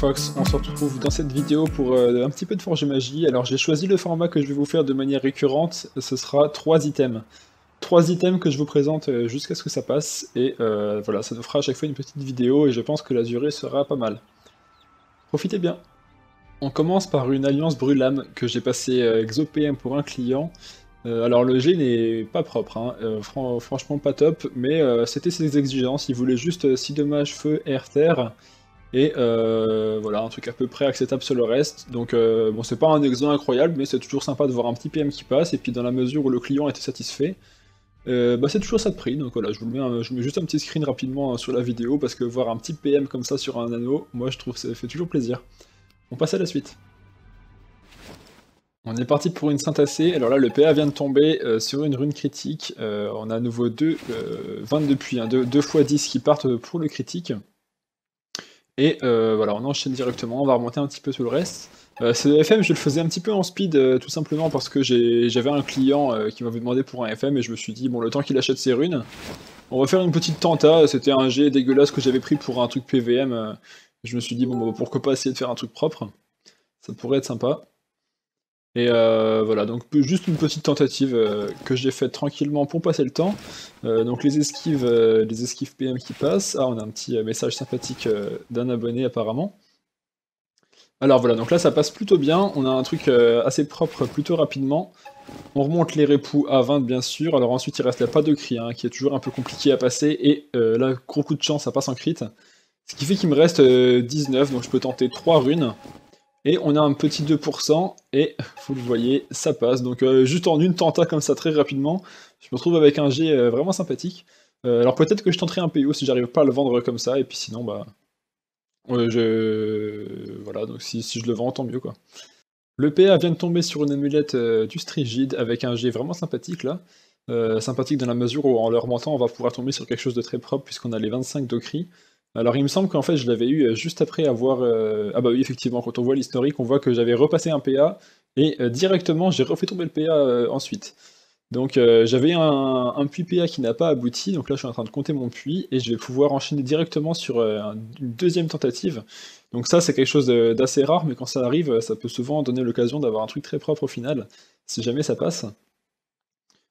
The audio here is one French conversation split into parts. Gryfox, on se retrouve dans cette vidéo pour un petit peu de Forge Magie. Alors j'ai choisi le format que je vais vous faire de manière récurrente, ce sera 3 items. 3 items que je vous présente jusqu'à ce que ça passe, et voilà, ça nous fera à chaque fois une petite vidéo, et je pense que la durée sera pas mal. Profitez bien. On commence par une alliance brûlame que j'ai passée exopm pour un client. Alors le jet n'est pas propre, hein. Franchement pas top, mais c'était ses exigences, il voulait juste 6 dommages feu, air, terre, et voilà, un truc à peu près acceptable sur le reste, donc bon, c'est pas un exo incroyable, mais c'est toujours sympa de voir un petit PM qui passe, et puis dans la mesure où le client était satisfait, bah, c'est toujours ça de prix, donc voilà, je vous mets juste un petit screen rapidement sur la vidéo, parce que voir un petit PM comme ça sur un anneau, moi je trouve que ça fait toujours plaisir. On passe à la suite. On est parti pour une Synthacée. Alors là, le PA vient de tomber sur une rune critique. On a à nouveau 22 puits, hein, 2 x 10 qui partent pour le critique. Et voilà, on enchaîne directement, on va remonter un petit peu tout le reste. Ce FM, je le faisais un petit peu en speed, tout simplement parce que j'avais un client qui m'avait demandé pour un FM, et je me suis dit, bon, le temps qu'il achète ses runes, on va faire une petite tenta. C'était un jet dégueulasse que j'avais pris pour un truc PVM. Je me suis dit, bon, bah, pourquoi pas essayer de faire un truc propre, ça pourrait être sympa. Et voilà, donc juste une petite tentative que j'ai faite tranquillement pour passer le temps. Donc les esquives PM qui passent. Ah, on a un petit message sympathique d'un abonné apparemment. Alors voilà, donc là ça passe plutôt bien, on a un truc assez propre plutôt rapidement. On remonte les répoux à 20 bien sûr, alors ensuite il reste la pas de cri, hein, qui est toujours un peu compliqué à passer, et là, gros coup de chance, ça passe en crit. Ce qui fait qu'il me reste 19, donc je peux tenter 3 runes. Et on a un petit 2%, et vous le voyez, ça passe. Donc juste en une tenta comme ça très rapidement, je me retrouve avec un jet vraiment sympathique. Alors peut-être que je tenterai un PO si j'arrive pas à le vendre comme ça, et puis sinon, bah... Voilà, donc si je le vends, tant mieux, quoi. Le PA vient de tomber sur une amulette du Strigid, avec un jet vraiment sympathique, là. Sympathique dans la mesure où, en leur mentant, on va pouvoir tomber sur quelque chose de très propre, puisqu'on a les 25 d'Ocri. Alors il me semble qu'en fait je l'avais eu juste après avoir... Ah bah oui, effectivement, quand on voit l'historique, on voit que j'avais repassé un PA, et directement j'ai refait tomber le PA ensuite. Donc j'avais un puits PA qui n'a pas abouti, donc là je suis en train de compter mon puits, et je vais pouvoir enchaîner directement sur une deuxième tentative. Donc ça c'est quelque chose d'assez rare, mais quand ça arrive, ça peut souvent donner l'occasion d'avoir un truc très propre au final, si jamais ça passe.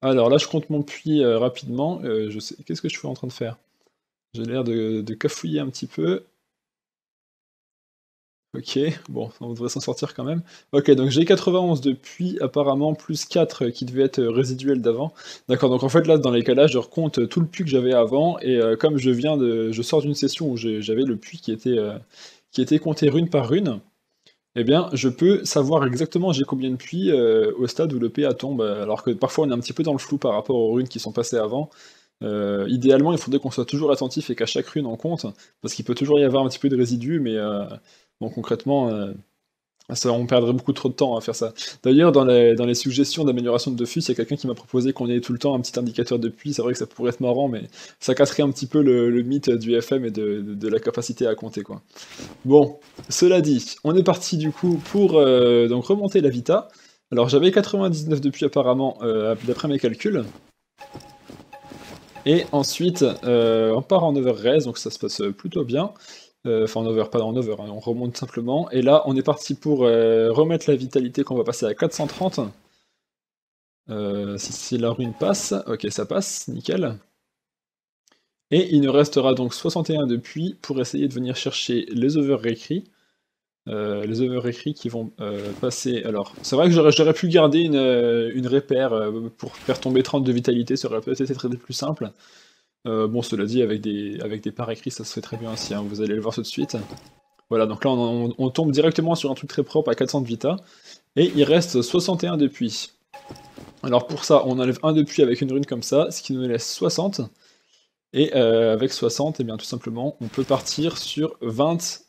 Alors là je compte mon puits rapidement, je sais... Qu'est-ce que je suis en train de faire? J'ai l'air de cafouiller un petit peu. Ok, bon, on devrait s'en sortir quand même. Ok, donc j'ai 91 de puits, apparemment, plus 4 qui devait être résiduel d'avant. D'accord, donc en fait là, dans les cas là, je recompte tout le puits que j'avais avant, et comme je sors d'une session où j'avais le puits qui était compté rune par rune, eh bien, je peux savoir exactement j'ai combien de puits au stade où le PA tombe, alors que parfois on est un petit peu dans le flou par rapport aux runes qui sont passées avant. Idéalement, il faudrait qu'on soit toujours attentif et qu'à chaque rune on compte, parce qu'il peut toujours y avoir un petit peu de résidus, mais bon, concrètement, on perdrait beaucoup trop de temps à faire ça. D'ailleurs, dans les suggestions d'amélioration de Dofus, il y a quelqu'un qui m'a proposé qu'on ait tout le temps un petit indicateur de puits. C'est vrai que ça pourrait être marrant, mais ça casserait un petit peu le mythe du FM et de la capacité à compter, quoi. Bon, cela dit, on est parti du coup pour donc remonter la Vita. Alors j'avais 99 de puits apparemment, d'après mes calculs. Et ensuite, on part en over-raise, donc ça se passe plutôt bien. Enfin, en over, pas en over, hein, on remonte simplement. Et là, on est parti pour remettre la vitalité qu'on va passer à 430. Si la rune passe, ok, ça passe, nickel. Et il nous restera donc 61 de puits pour essayer de venir chercher les over-récrits. Les over-écrits qui vont passer... Alors, c'est vrai que j'aurais pu garder une repère pour faire tomber 30 de vitalité, ça aurait peut-être été plus simple. Bon, cela dit, avec des parts écrits, ça se fait très bien aussi, hein, vous allez le voir tout de suite. Voilà, donc là, on tombe directement sur un truc très propre à 400 de vita, et il reste 61 de puits. Alors pour ça, on enlève un de puits avec une rune comme ça, ce qui nous laisse 60, et avec 60, et bien tout simplement, on peut partir sur 20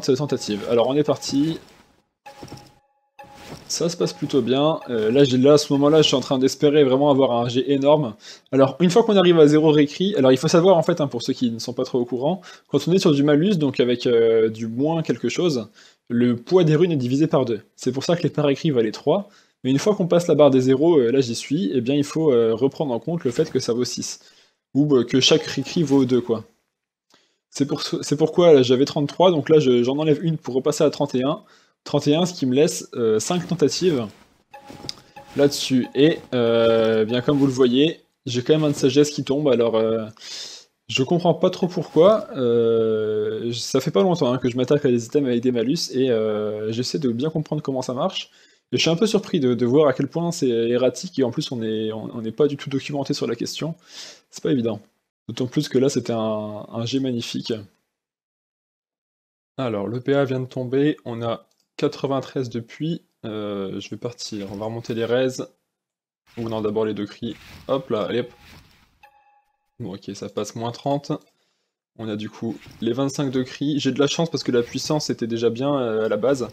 tentatives. Alors on est parti. Ça se passe plutôt bien. Là, à ce moment-là, je suis en train d'espérer vraiment avoir un jet énorme. Alors, une fois qu'on arrive à 0 récrit, alors il faut savoir en fait, hein, pour ceux qui ne sont pas trop au courant, quand on est sur du malus, donc avec du moins quelque chose, le poids des runes est divisé par 2. C'est pour ça que les parts écrits valent 3. Mais une fois qu'on passe la barre des 0, là j'y suis, et eh bien il faut reprendre en compte le fait que ça vaut 6. Ou que chaque récrit vaut 2, quoi. C'est pourquoi j'avais 33, donc là j'en enlève une pour repasser à 31. 31, ce qui me laisse 5 tentatives là-dessus. Et bien comme vous le voyez, j'ai quand même un de sagesse qui tombe, alors je comprends pas trop pourquoi. Ça fait pas longtemps hein, que je m'attaque à des items avec des malus, et j'essaie de bien comprendre comment ça marche. Et je suis un peu surpris de voir à quel point c'est erratique, et en plus on n'est pas du tout documenté sur la question. C'est pas évident. D'autant plus que là c'était un jet magnifique. Alors le PA vient de tomber, on a 93 depuis, je vais partir, on va remonter les raises. On a d'abord les deux cris, hop là, allez hop. Bon ok, ça passe moins 30. On a du coup les 25 de cris, j'ai de la chance parce que la puissance était déjà bien à la base.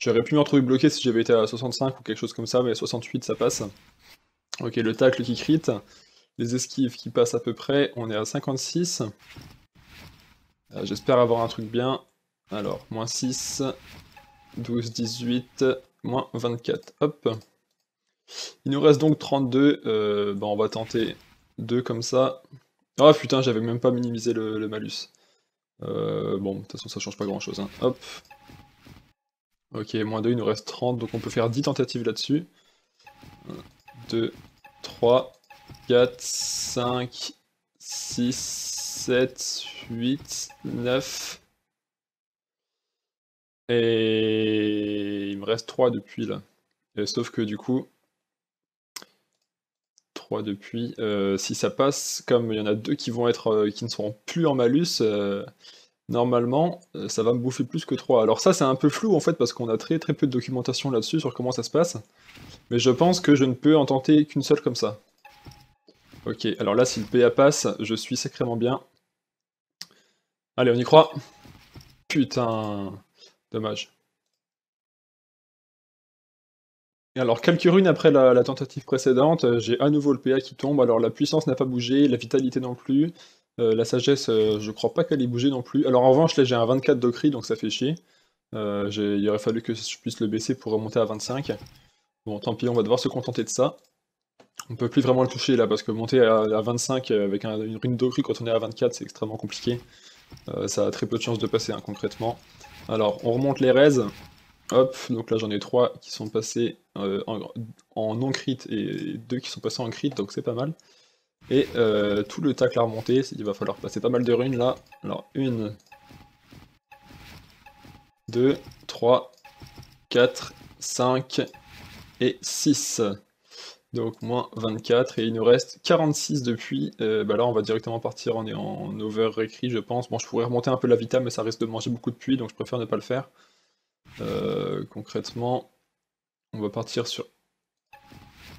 J'aurais pu m'en trouver bloqué si j'avais été à 65 ou quelque chose comme ça, mais à 68 ça passe. Ok, le tacle qui crit. Les esquives qui passent à peu près, on est à 56. J'espère avoir un truc bien. Alors, moins 6, 12, 18, moins 24. Hop. Il nous reste donc 32. Bah on va tenter 2 comme ça. Ah putain, j'avais même pas minimisé le malus. Bon, de toute façon, ça change pas grand chose. Hein. Hop. Ok, moins 2, il nous reste 30. Donc on peut faire 10 tentatives là-dessus. 1, 2, 3. 4, 5, 6, 7, 8, 9. Et il me reste 3 depuis là. Sauf que du coup, 3 depuis. Si ça passe, comme il y en a 2 qui vont être qui ne seront plus en malus, normalement, ça va me bouffer plus que 3. Alors ça, c'est un peu flou en fait, parce qu'on a très peu de documentation là-dessus sur comment ça se passe. Mais je pense que je ne peux en tenter qu'une seule comme ça. Ok, alors là, si le PA passe, je suis sacrément bien. Allez, on y croit. Putain, dommage. Et alors, quelques runes après la tentative précédente, j'ai à nouveau le PA qui tombe. Alors, la puissance n'a pas bougé, la vitalité non plus. La sagesse, je crois pas qu'elle ait bougé non plus. Alors, en revanche, là, j'ai un 24 de cri, donc ça fait chier. Il aurait fallu que je puisse le baisser pour remonter à 25. Bon, tant pis, on va devoir se contenter de ça. On peut plus vraiment le toucher là, parce que monter à 25 avec une rune d'ocru quand on est à 24, c'est extrêmement compliqué. Ça a très peu de chances de passer, hein, concrètement. Alors, on remonte les raises. Hop, donc là j'en ai 3 qui sont passés en non-crit et 2 qui sont passés en crit, donc c'est pas mal. Et tout le tacle à remonter, il va falloir passer pas mal de runes là. Alors, 1, 2, 3, 4, 5 et 6. Donc moins 24, et il nous reste 46 depuis, bah là on va directement partir, on est en over-écrit je pense. Bon, je pourrais remonter un peu la vita, mais ça risque de manger beaucoup de puits, donc je préfère ne pas le faire. Concrètement, on va partir sur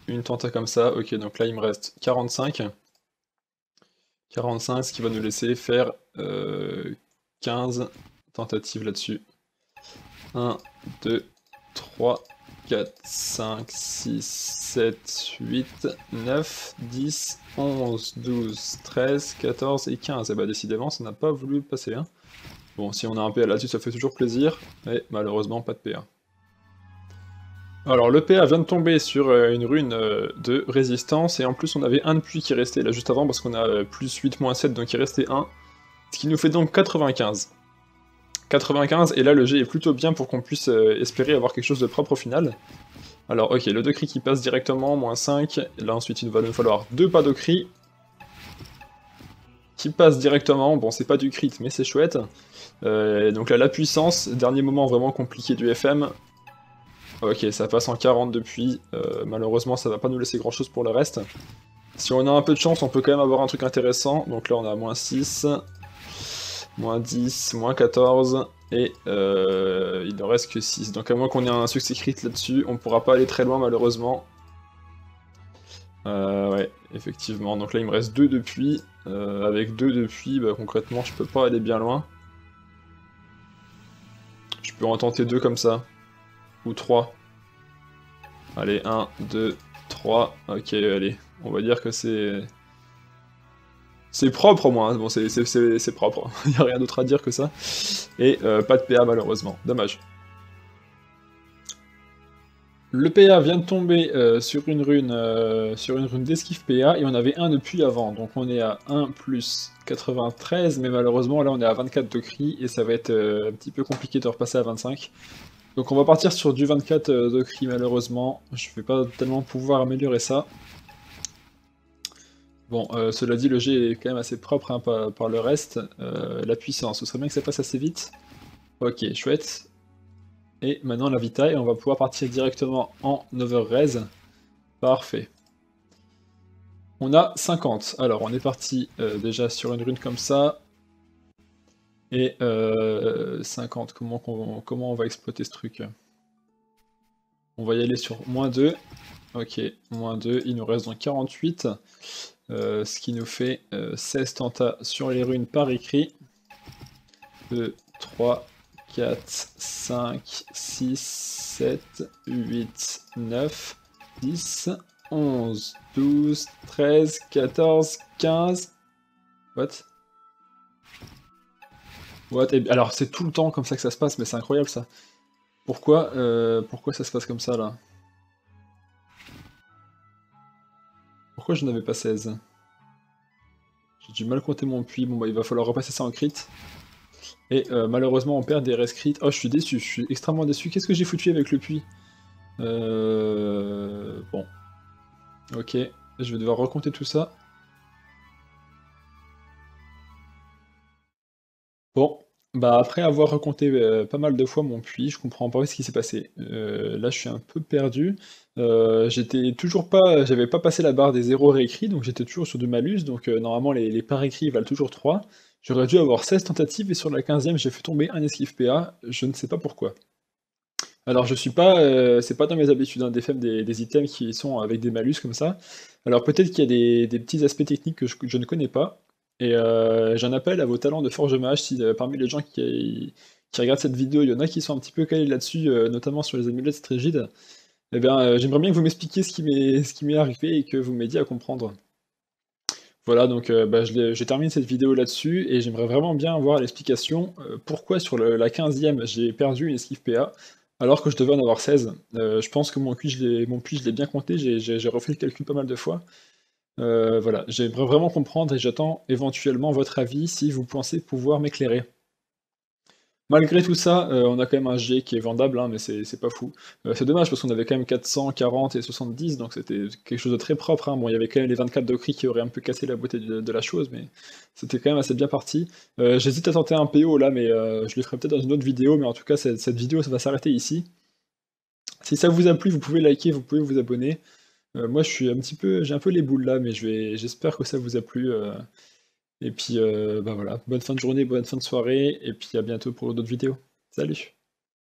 une tenta comme ça. Ok, donc là il me reste 45. 45, ce qui va nous laisser faire 15 tentatives là-dessus. 1, 2, 3... 4, 5, 6, 7, 8, 9, 10, 11, 12, 13, 14 et 15. Et bah décidément, ça n'a pas voulu passer. Hein. Bon, si on a un PA là-dessus, ça fait toujours plaisir. Mais malheureusement, pas de PA. Alors, le PA vient de tomber sur une rune de résistance. Et en plus, on avait un de puits qui restait là juste avant, parce qu'on a plus 8, moins 7, donc il restait 1. Ce qui nous fait donc 95. 95, et là le jet est plutôt bien pour qu'on puisse espérer avoir quelque chose de propre au final. Alors ok, le 2 cri qui passe directement, moins 5, et là ensuite il va nous falloir 2 pas de cri, qui passe directement, bon c'est pas du crit mais c'est chouette. Donc là la puissance, dernier moment vraiment compliqué du FM. Ok, ça passe en 40 depuis, malheureusement ça va pas nous laisser grand chose pour le reste. Si on a un peu de chance on peut quand même avoir un truc intéressant, donc là on a moins 6... Moins 10, moins 14, et il ne reste que 6. Donc à moins qu'on ait un succès crit là-dessus, on ne pourra pas aller très loin malheureusement. Ouais, effectivement. Donc là il me reste 2 depuis. Avec 2 depuis, bah, concrètement je peux pas aller bien loin. Je peux en tenter 2 comme ça. Ou 3. Allez, 1, 2, 3. Ok, allez. On va dire que c'est... C'est propre au moins, bon c'est propre, il n'y a rien d'autre à dire que ça. Et pas de PA malheureusement, dommage. Le PA vient de tomber sur une rune d'esquive PA, et on avait 1 depuis avant, donc on est à 1 plus 93, mais malheureusement là on est à 24 de cri, et ça va être un petit peu compliqué de repasser à 25. Donc on va partir sur du 24 de cri malheureusement, je vais pas tellement pouvoir améliorer ça. Bon, cela dit, le jet est quand même assez propre hein, par le reste, la puissance, ce serait bien que ça passe assez vite. Ok, chouette. Et maintenant la vita, et on va pouvoir partir directement en over-raise. Parfait. On a 50. Alors on est parti déjà sur une rune comme ça. Et 50, comment on va exploiter ce truc? On va y aller sur moins 2. Ok, moins 2, il nous reste donc 48. Ce qui nous fait 16 tentats sur les runes par écrit. 2, 3... 4, 5, 6, 7, 8, 9, 10, 11, 12, 13, 14, 15... What? Et alors c'est tout le temps comme ça que ça se passe, mais c'est incroyable ça. Pourquoi ça se passe comme ça là? Pourquoi je n'avais pas 16? J'ai du mal à compter mon puits, bon bah il va falloir repasser ça en crit. Et malheureusement on perd des rescrits. Oh je suis déçu, je suis extrêmement déçu. Qu'est-ce que j'ai foutu avec le puits? Bon. Ok, je vais devoir recompter tout ça. Bon, bah après avoir recompté pas mal de fois mon puits, je comprends pas ce qui s'est passé. Là je suis un peu perdu. J'avais pas passé la barre des 0 réécrits, donc j'étais toujours sur du malus, donc normalement les par écrits valent toujours 3. J'aurais dû avoir 16 tentatives et sur la 15e j'ai fait tomber un esquive PA, je ne sais pas pourquoi. Alors je suis pas, c'est pas dans mes habitudes hein, d'FM des items qui sont avec des malus comme ça. Alors peut-être qu'il y a des petits aspects techniques que je ne connais pas, et j'en appelle à vos talents de Forge Magie, si parmi les gens qui regardent cette vidéo, il y en a qui sont un petit peu calés là-dessus, notamment sur les amulettes Strigid. Eh bien j'aimerais bien que vous m'expliquiez ce qui m'est arrivé et que vous m'aidiez à comprendre. Voilà, donc bah, je termine cette vidéo là-dessus, et j'aimerais vraiment bien avoir l'explication pourquoi sur la 15e j'ai perdu une esquive PA, alors que je devais en avoir 16. Je pense que mon puits, je l'ai bien compté, j'ai refait le calcul pas mal de fois. Voilà, j'aimerais vraiment comprendre, et j'attends éventuellement votre avis si vous pensez pouvoir m'éclairer. Malgré tout ça, on a quand même un G qui est vendable, hein, mais c'est pas fou. C'est dommage parce qu'on avait quand même 440 et 70, donc c'était quelque chose de très propre. Hein. Bon, il y avait quand même les 24 de cri qui auraient un peu cassé la beauté de la chose, mais c'était quand même assez bien parti. J'hésite à tenter un PO là, mais je le ferai peut-être dans une autre vidéo, mais en tout cas, cette vidéo, ça va s'arrêter ici. Si ça vous a plu, vous pouvez liker, vous pouvez vous abonner. Moi, je suis un petit peu, j'ai un peu les boules là, mais j'espère que ça vous a plu. Et puis, bah voilà, bonne fin de journée, bonne fin de soirée, et puis à bientôt pour d'autres vidéos. Salut!